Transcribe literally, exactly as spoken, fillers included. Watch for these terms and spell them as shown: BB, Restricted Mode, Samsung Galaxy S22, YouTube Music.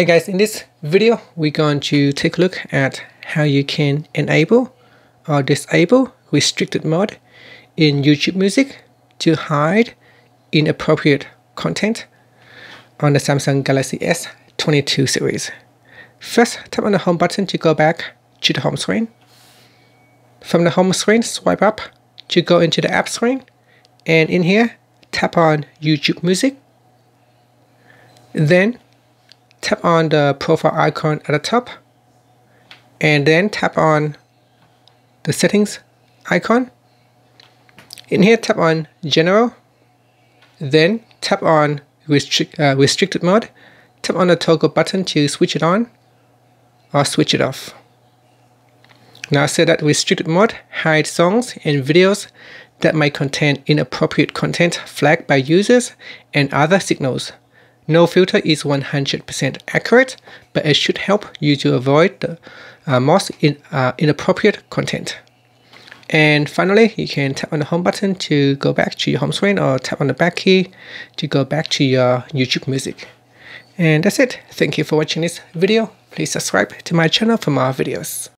Hey guys, in this video we're going to take a look at how you can enable or disable restricted mode in YouTube Music to hide inappropriate content on the Samsung Galaxy S twenty-two series. First, tap on the home button to go back to the home screen. From the home screen, swipe up to go into the app screen, and in here tap on YouTube Music. Then tap on the profile icon at the top, and then tap on the settings icon. In here, tap on General, then tap on restrict, uh, Restricted Mode. Tap on the toggle button to switch it on or switch it off. Now set that Restricted Mode hides songs and videos that might contain inappropriate content flagged by users and other signals. No filter is one hundred percent accurate, but it should help you to avoid the uh, most in, uh, inappropriate content. And finally, you can tap on the home button to go back to your home screen, or tap on the back key to go back to your YouTube Music. And that's it. Thank you for watching this video. Please subscribe to my channel for more videos.